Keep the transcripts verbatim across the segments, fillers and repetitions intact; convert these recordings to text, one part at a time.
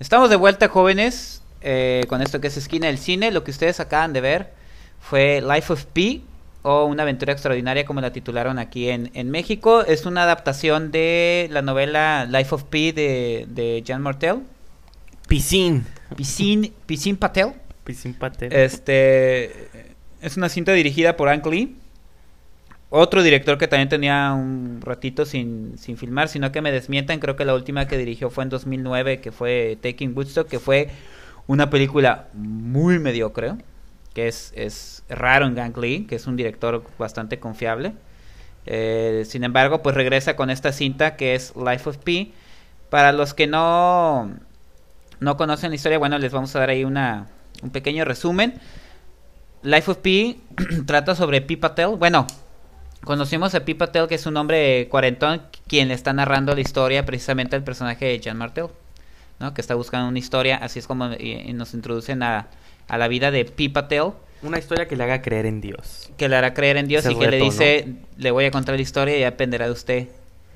Estamos de vuelta, jóvenes, eh, con esto que es Esquina del Cine. Lo que ustedes acaban de ver fue Life of Pi, o Una aventura extraordinaria, como la titularon aquí en, en México. Es una adaptación de la novela Life of Pi de, de Jean Martel. Piscin. Piscin, Piscin Patel. Piscin Patel. Este, es una cinta dirigida por Ang Lee, otro director que también tenía un ratito sin, sin filmar, sino que me desmientan, creo que la última que dirigió fue en dos mil nueve, que fue Taking Woodstock, que fue una película muy mediocre, que es, es raro en Ang Lee, que es un director bastante confiable. Eh, sin embargo, pues regresa con esta cinta que es Life of Pi. Para los que no, no conocen la historia, bueno, les vamos a dar ahí una, un pequeño resumen. Life of Pi trata sobre Pi Patel. Bueno, conocimos a Pi Patel, que es un hombre cuarentón, quien le está narrando la historia precisamente al personaje de Jean Martel, ¿no? Que está buscando una historia, así es como y, y nos introducen a, a la vida de Pi Patel. Una historia que le haga creer en Dios. Que le hará creer en Dios. Ese y que reto, le dice, ¿no? Le voy a contar la historia y ya dependerá de usted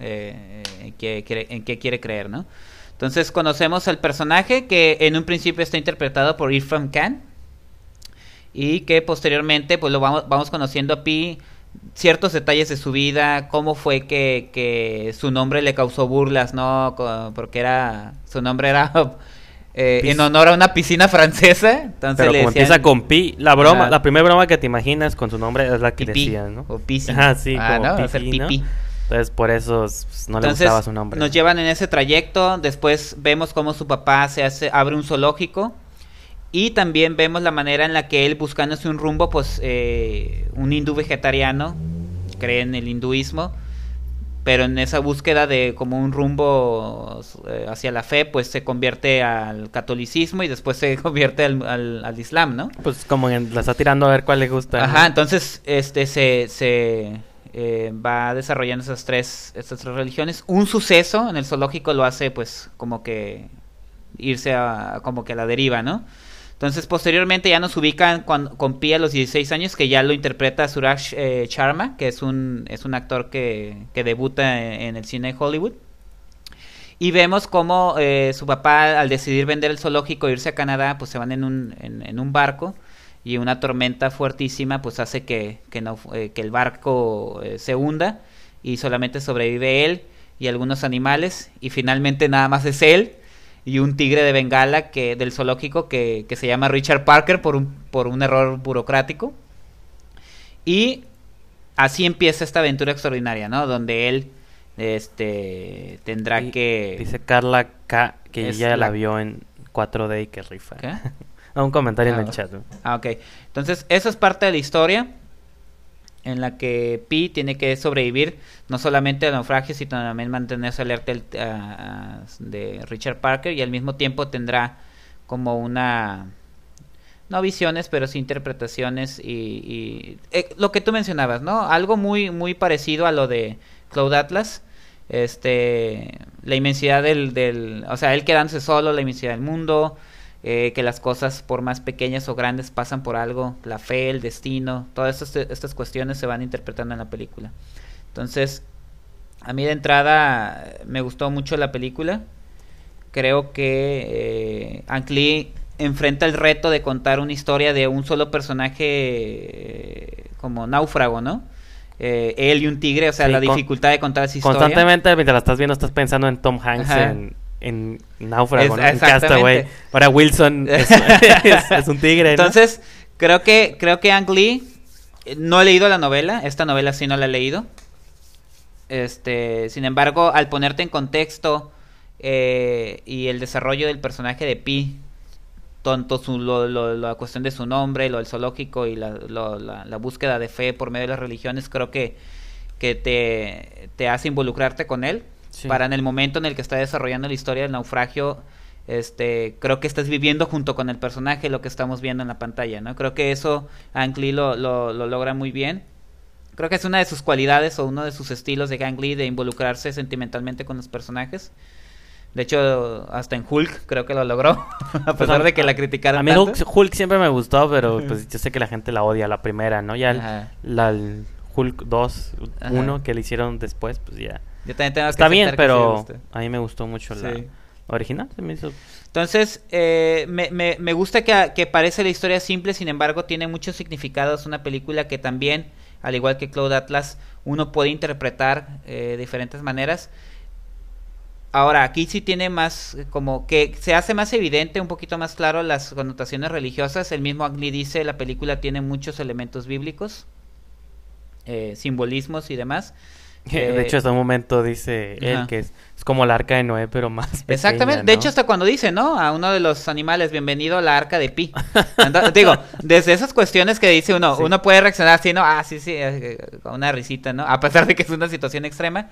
eh, en, qué quiere, en qué quiere creer, ¿no? Entonces conocemos al personaje que en un principio está interpretado por Irfan Khan y que posteriormente pues lo vamos, vamos conociendo a Pi, ciertos detalles de su vida, cómo fue que, que su nombre le causó burlas, ¿no? Porque era, su nombre era eh, en honor a una piscina francesa. Entonces pero le como decían, empieza con Pi, la broma, ah, la primera broma que te imaginas con su nombre es la que pipí, decían, ¿no? O piscina. Ajá, sí, ah, como no, pipí, ¿no? Pipí. Entonces por eso pues, no Entonces, le gustaba su nombre. Nos llevan en ese trayecto, después vemos cómo su papá se hace, abre un zoológico. Y también vemos la manera en la que él, buscándose un rumbo, pues eh, un hindú vegetariano, cree en el hinduismo, pero en esa búsqueda de como un rumbo eh, hacia la fe, pues se convierte al catolicismo y después se convierte al, al, al islam, ¿no? Pues como en, la está tirando a ver cuál le gusta. Ajá, ¿no? Entonces este se, se eh, va desarrollando esas tres, esas tres religiones. Un suceso en el zoológico lo hace pues como que irse a, como que a la deriva, ¿no? Entonces, posteriormente ya nos ubican con, con Pi a los dieciséis años, que ya lo interpreta Suraj eh, Sharma, que es un, es un actor que, que debuta en, en el cine de Hollywood. Y vemos cómo eh, su papá, al decidir vender el zoológico e irse a Canadá, pues se van en un, en, en un barco, y una tormenta fuertísima pues hace que, que, no, eh, que el barco eh, se hunda, y solamente sobrevive él y algunos animales, y finalmente nada más es él y un tigre de Bengala que del zoológico que, que se llama Richard Parker por un, por un error burocrático. Y así empieza esta aventura extraordinaria, ¿no? Donde él este tendrá y, que... Dice Carla K que ella la... la vio en cuatro D y que rifa. ¿Qué? Un comentario ah, en el chat. ¿No? Ah, ok. Entonces, eso es parte de la historia en la que Pi tiene que sobrevivir no solamente al naufragio, sino también mantenerse alerta el, uh, de Richard Parker, y al mismo tiempo tendrá como una, no visiones, pero sí interpretaciones y, y eh, lo que tú mencionabas, ¿no? Algo muy muy parecido a lo de Cloud Atlas, este la inmensidad del, del o sea, él quedándose solo, la inmensidad del mundo. Eh, que las cosas, por más pequeñas o grandes, pasan por algo, la fe, el destino, todas estas, estas cuestiones se van interpretando en la película. Entonces, a mí de entrada me gustó mucho la película. Creo que eh, Ang Lee enfrenta el reto de contar una historia de un solo personaje eh, como náufrago, ¿no? Eh, él y un tigre, o sea, sí, la dificultad de contar esa historia. Constantemente, mientras la estás viendo, estás pensando en Tom Hanks, en... en náufrago, ¿no? En Castaway. Para Wilson es, es, es un tigre, ¿no? Entonces, creo que creo que Ang Lee, no he leído la novela, esta novela sí no la he leído. Este, sin embargo, al ponerte en contexto eh, y el desarrollo del personaje de Pi, tanto su, lo, lo, la cuestión de su nombre, lo del zoológico y la, lo, la, la búsqueda de fe por medio de las religiones, creo que, que te, te hace involucrarte con él. Sí. Para en el momento en el que está desarrollando la historia del naufragio, este, creo que estás viviendo junto con el personaje lo que estamos viendo en la pantalla, ¿no? Creo que eso Ang Lee lo, lo, lo logra muy bien. Creo que es una de sus cualidades o uno de sus estilos de Ang Lee, de involucrarse sentimentalmente con los personajes. De hecho, hasta en Hulk creo que lo logró, a pesar pues a, de que la criticaron a mí tanto. Hulk, Hulk siempre me gustó, pero pues yo sé que la gente la odia, la primera, ¿no? Ya el, la el Hulk dos, uno que le hicieron después, pues ya... Yo también tengo que está bien, pero a mí me gustó mucho sí. la, original. Se me hizo... Entonces, eh, me, me, me gusta que, que parece la historia simple, sin embargo, tiene muchos significados. Una película que también, al igual que Cloud Atlas, uno puede interpretar eh, de diferentes maneras. Ahora, aquí sí tiene más, como que se hace más evidente, un poquito más claro las connotaciones religiosas. El mismo Ang Lee dice, la película tiene muchos elementos bíblicos, eh, simbolismos y demás. Eh, de hecho, hasta un momento dice él uh-huh. que es, es como la arca de Noé, pero más pequeña. Exactamente, ¿no? De hecho, hasta cuando dice, ¿no? A uno de los animales, bienvenido a la arca de Pi. Entonces, digo, desde esas cuestiones que dice uno, sí. uno puede reaccionar así, ¿no? Ah, sí, sí, con una risita, ¿no? A pesar de que es una situación extrema.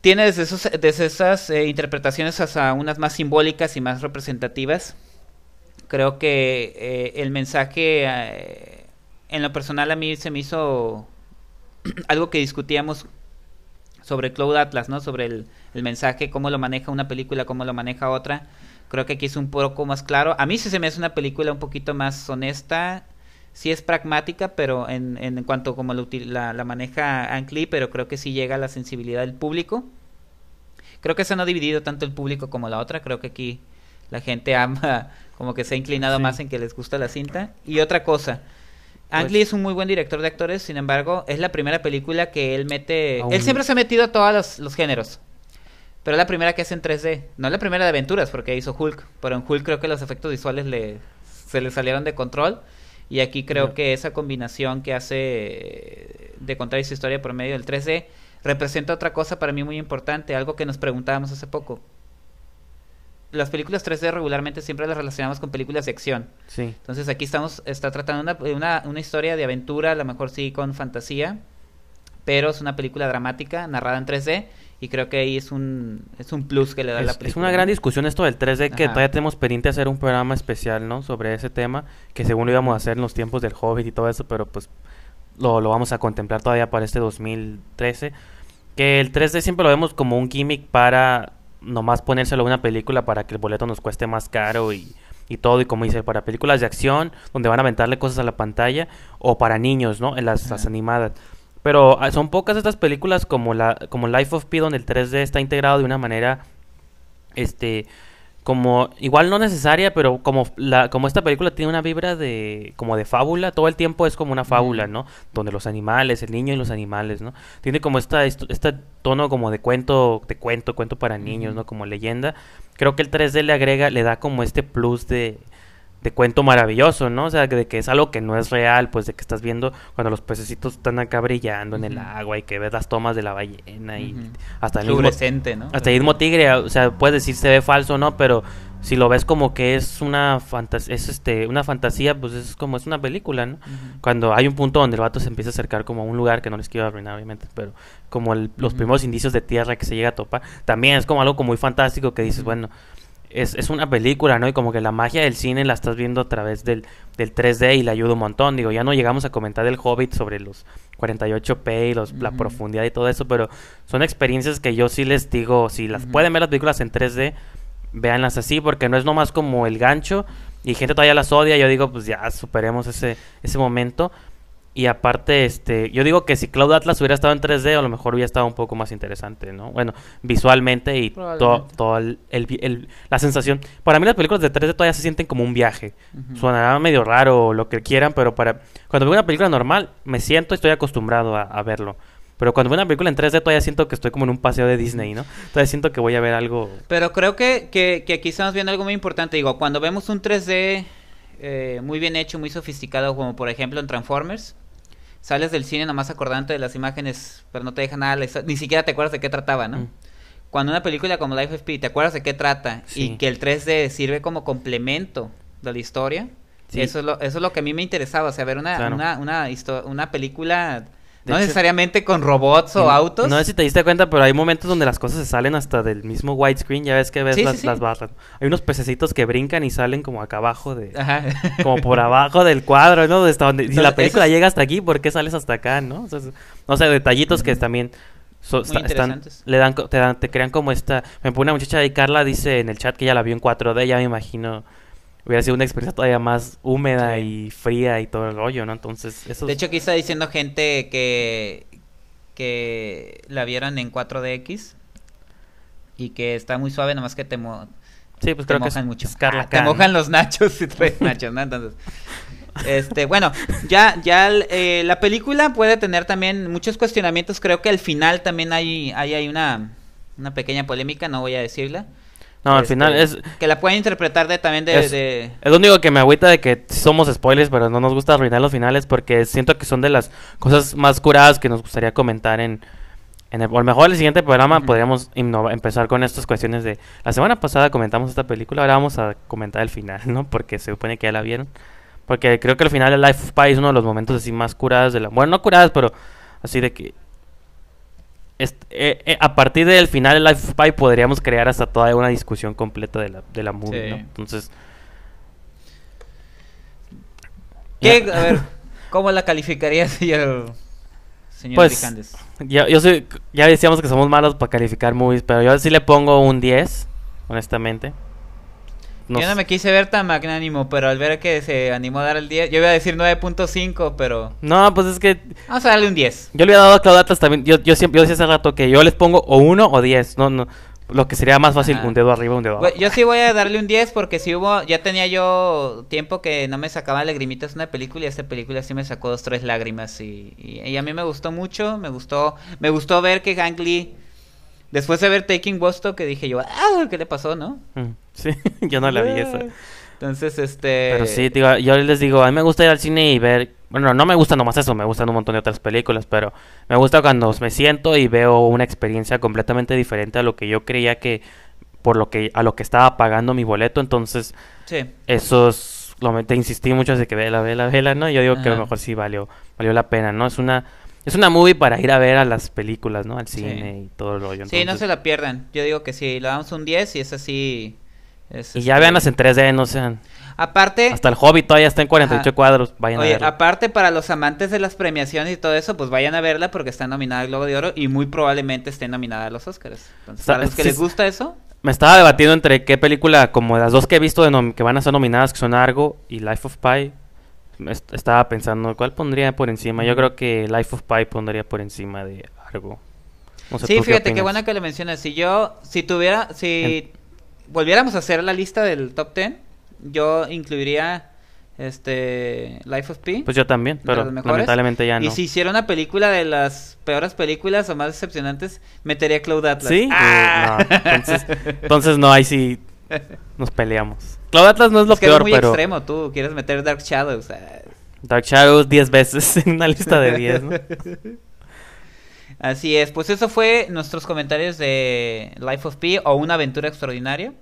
Tiene desde, esos, desde esas eh, interpretaciones hasta unas más simbólicas y más representativas. Creo que eh, el mensaje, eh, en lo personal, a mí se me hizo... algo que discutíamos sobre Cloud Atlas, ¿no? Sobre el, el mensaje, cómo lo maneja una película, cómo lo maneja otra. Creo que aquí es un poco más claro. A mí sí se me hace una película un poquito más honesta. Sí es pragmática, pero en, en, en cuanto como lo, la, la maneja Ang Lee, pero creo que sí llega a la sensibilidad del público. Creo que se no ha dividido tanto el público como la otra. Creo que aquí la gente ama, como que se ha inclinado sí. más en que les gusta la cinta. Y otra cosa... Ang Lee pues, es un muy buen director de actores, sin embargo, es la primera película que él mete... Aún... Él siempre se ha metido a todos los, los géneros, pero es la primera que hace en tres D. No es la primera de aventuras, porque hizo Hulk, pero en Hulk creo que los efectos visuales le, se le salieron de control, y aquí creo no. que esa combinación que hace de contar esa historia por medio del tres D representa otra cosa para mí muy importante, algo que nos preguntábamos hace poco. Las películas tres D regularmente siempre las relacionamos con películas de acción. Sí. Entonces aquí estamos, está tratando una, una, una historia de aventura, a lo mejor sí con fantasía, pero es una película dramática, narrada en tres D, y creo que ahí es un, es un plus que le da es, la película. Es una gran discusión esto del tres D, Ajá. que todavía tenemos pendiente hacer un programa especial, ¿no? Sobre ese tema, que según lo íbamos a hacer en los tiempos del Hobbit y todo eso, pero pues lo, lo vamos a contemplar todavía para este dos mil trece. Que el tres D siempre lo vemos como un gimmick para... nomás ponérselo a una película para que el boleto nos cueste más caro y, y todo, y como dice, para películas de acción donde van a aventarle cosas a la pantalla o para niños, ¿no? En las, las animadas. Pero son pocas estas películas como la como Life of Pi donde el tres D está integrado de una manera este como igual no necesaria, pero como la como esta película tiene una vibra de como de fábula, todo el tiempo es como una fábula, ¿no? Donde los animales, el niño y los animales, ¿no? Tiene como esta este tono como de cuento, de cuento, cuento para niños, ¿no? Como leyenda. Creo que el tres D le agrega, le da como este plus de de cuento maravilloso, ¿no? O sea, de que es algo que no es real, pues de que estás viendo cuando los pececitos están acá brillando uh-huh. en el agua y que ves las tomas de la ballena y uh-huh. hasta el fluorescente, ¿no? Hasta el mismo tigre, o sea, puedes decir se ve falso, ¿no? Pero si lo ves como que es una fantasía, es este, una fantasía, pues es como es una película, ¿no? Uh-huh. Cuando hay un punto donde el vato se empieza a acercar como a un lugar que no les quiero arruinar, obviamente, pero como el, los uh-huh. primeros indicios de tierra que se llega a topar, también es como algo como muy fantástico que dices, uh-huh. bueno, Es, es una película, ¿no? Y como que la magia del cine la estás viendo a través del, del tres D y le ayuda un montón. Digo, ya no llegamos a comentar del Hobbit sobre los cuarenta y ocho P y los, uh-huh. la profundidad y todo eso, pero son experiencias que yo sí les digo, si las uh-huh. pueden ver las películas en tres D, véanlas así, porque no es nomás como el gancho y gente todavía las odia. Yo digo, pues ya superemos ese, ese momento. Y aparte, este, yo digo que si Cloud Atlas hubiera estado en tres D, a lo mejor hubiera estado un poco más interesante, ¿no? Bueno, visualmente y todo to el, el, el, la sensación. Para mí las películas de tres D todavía se sienten como un viaje. Uh-huh. Suenará medio raro o lo que quieran, pero para cuando veo una película normal, me siento y estoy acostumbrado a, a verlo. Pero cuando veo una película en tres D todavía siento que estoy como en un paseo de Disney, ¿no? Todavía siento que voy a ver algo... Pero creo que, que, que aquí estamos viendo algo muy importante. Digo, cuando vemos un tres D eh, muy bien hecho, muy sofisticado, como por ejemplo en Transformers... Sales del cine nomás acordándote de las imágenes, pero no te deja nada, ni siquiera te acuerdas de qué trataba, ¿no? Mm. Cuando una película como Life of Pi te acuerdas de qué trata sí. y que el tres D sirve como complemento de la historia, sí. eso, es lo, eso es lo que a mí me interesaba, o sea, ver una, claro. una, una, una película... De no hecho, necesariamente con robots o no, autos. No sé si te diste cuenta, pero hay momentos donde las cosas se salen hasta del mismo widescreen. Ya ves que ves sí, las, sí, sí. las barras. Hay unos pececitos que brincan y salen como acá abajo de... Ajá. Como por abajo del cuadro, ¿no? Desde donde, entonces, si la película es... llega hasta aquí, ¿por qué sales hasta acá, no? O sea, o sea detallitos uh-huh. que también... So, está, están, le dan te, dan... te crean como esta... Me pone una muchacha ahí, Carla, dice en el chat que ya la vio en cuatro D. Ya me imagino... Hubiera sido una experiencia todavía más húmeda sí. y fría y todo el rollo, ¿no? Entonces, eso... De hecho, aquí está diciendo gente que... que la vieron en cuatro D X. y que está muy suave, nomás que te, mo sí, pues te creo mojan que mucho. Ah, te mojan los nachos y traes nachos, ¿no? Entonces, este, bueno, ya, ya eh, la película puede tener también muchos cuestionamientos. Creo que al final también hay, hay, hay una, una pequeña polémica, no voy a decirla. No, al este, final es... Que la pueden interpretar de, también de es, de... es lo único que me agüita de que somos spoilers, pero no nos gusta arruinar los finales porque siento que son de las cosas más curadas que nos gustaría comentar en... en el, o a lo mejor en el siguiente programa uh-huh. podríamos innova, empezar con estas cuestiones de... La semana pasada comentamos esta película, ahora vamos a comentar el final, ¿no? Porque se supone que ya la vieron. Porque creo que el final de Life of Pi es uno de los momentos así más curadas de la... Bueno, no curadas, pero así de que... Este, eh, eh, a partir del final de Life of Pi podríamos crear hasta toda una discusión completa de la, de la movie, sí. ¿no? Entonces... ¿Qué, ya. A ver, ¿cómo la calificaría, señor, señor pues, Ricandes? Yo, yo soy, ya decíamos que somos malos para calificar movies, pero yo sí le pongo un diez, honestamente. Nos... Yo no me quise ver tan magnánimo, pero al ver que se animó a dar el diez, yo iba a decir nueve punto cinco, pero... No, pues es que... Vamos a darle un diez. Yo le había dado a Cloud Atlas también, yo, yo siempre, yo decía hace rato que yo les pongo o uno o diez, no, no, lo que sería más fácil, ajá, un dedo arriba, un dedo abajo. Yo sí voy a darle un diez porque si hubo, ya tenía yo tiempo que no me sacaba lagrimitas una película y esta película sí me sacó dos, tres lágrimas y, y, y a mí me gustó mucho, me gustó, me gustó ver que Ang Lee... Después de ver Taking Woodstock, que dije yo, ah, ¿qué le pasó, no? Sí, yo no la vi esa. Entonces, este... Pero sí, digo, yo les digo, a mí me gusta ir al cine y ver... Bueno, no me gusta nomás eso, me gustan un montón de otras películas, pero... Me gusta cuando me siento y veo una experiencia completamente diferente a lo que yo creía que... Por lo que... A lo que estaba pagando mi boleto, entonces... Sí. Esos... Lo, te insistí mucho así que vela, vela, vela, ¿no? Yo digo, ajá, que a lo mejor sí valió, valió la pena, ¿no? Es una... Es una movie para ir a ver a las películas, ¿no? Al cine, sí, y todo el rollo. Entonces... Sí, no se la pierdan. Yo digo que sí, le damos un diez y es así. Es, y ya este... veanlas en tres D, no sean... Aparte... Hasta el Hobbit todavía está en cuarenta y ocho ajá, cuadros, vayan oye, a verla. Aparte, para los amantes de las premiaciones y todo eso, pues vayan a verla porque está nominada al Globo de Oro y muy probablemente esté nominada a los Oscars. Entonces, está, para los que sí, les gusta eso... Me estaba debatiendo entre qué película, como las dos que he visto de que van a ser nominadas, que son Argo y Life of Pi... Estaba pensando, ¿cuál pondría por encima? Yo creo que Life of Pi pondría por encima de Argo. No sé, sí, fíjate, opinas? Qué bueno que lo mencionas. Si yo, si tuviera, si en... volviéramos a hacer la lista del top ten, yo incluiría este Life of Pi. Pues yo también, pero lamentablemente ya no. Y si hiciera una película de las peores películas o más decepcionantes, metería Cloud Atlas. ¿Sí? ¡Ah! Eh, no. Entonces, entonces no, ahí sí nos peleamos. Cloud Atlas no es lo es que peor, es muy pero... extremo, tú quieres meter Dark Shadows. Eh. Dark Shadows diez veces en una lista de diez, ¿no? Así es, pues eso fue nuestros comentarios de Life of Pi o Una aventura extraordinaria.